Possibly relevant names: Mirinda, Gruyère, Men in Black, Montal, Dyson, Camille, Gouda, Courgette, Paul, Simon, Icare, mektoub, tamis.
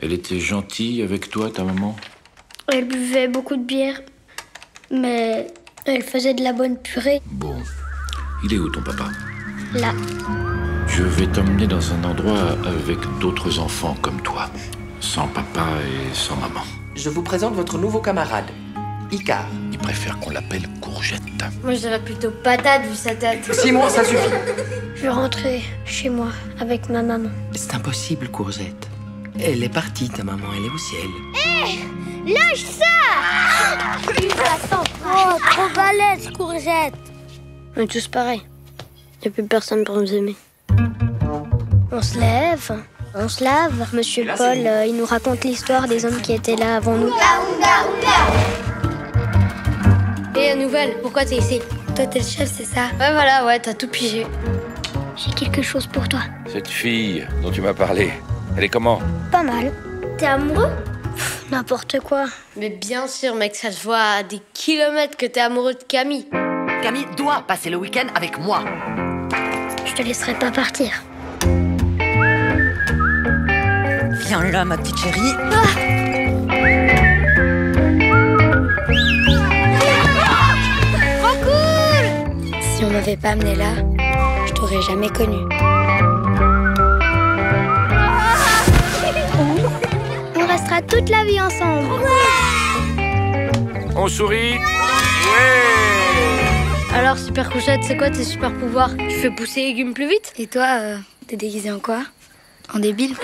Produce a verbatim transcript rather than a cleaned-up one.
Elle était gentille avec toi, ta maman? Elle buvait beaucoup de bière, mais elle faisait de la bonne purée. Bon, il est où ton papa? Là. Je vais t'emmener dans un endroit avec d'autres enfants comme toi, sans papa et sans maman. Je vous présente votre nouveau camarade, Icare. Il préfère qu'on l'appelle Courgette. Moi, je dirais plutôt patate vu sa tête. Simon, ça suffit. Je vais rentrer chez moi avec ma maman. C'est impossible, Courgette. Elle est partie, ta maman, elle est au ciel. Hé, hey, lâche ça! Attends, oh, trop balèze, Courgette. On est tous pareils. Il n'y a plus personne pour nous aimer. On se lève, on se lave. Monsieur là, Paul, euh, il nous raconte l'histoire des hommes qui étaient là avant nous. Et la nouvelle, pourquoi t'es ici? Toi, t'es le chef, c'est ça? Ouais, voilà, ouais, t'as tout pigé. J'ai quelque chose pour toi. Cette fille dont tu m'as parlé, elle est comment? Pas mal. T'es amoureux? N'importe quoi. Mais bien sûr, mec, ça se voit à des kilomètres que t'es amoureux de Camille. Camille doit passer le week-end avec moi. Je te laisserai pas partir. Viens là, ma petite chérie. Ah, trop cool! Si on m'avait pas amené là, je t'aurais jamais connu. On restera toute la vie ensemble. Ouais. On sourit. Ouais. Ouais. Alors, Super Courgette, c'est quoi tes super pouvoirs? Tu fais pousser les légumes plus vite? Et toi, euh, t'es déguisé en quoi? En débile?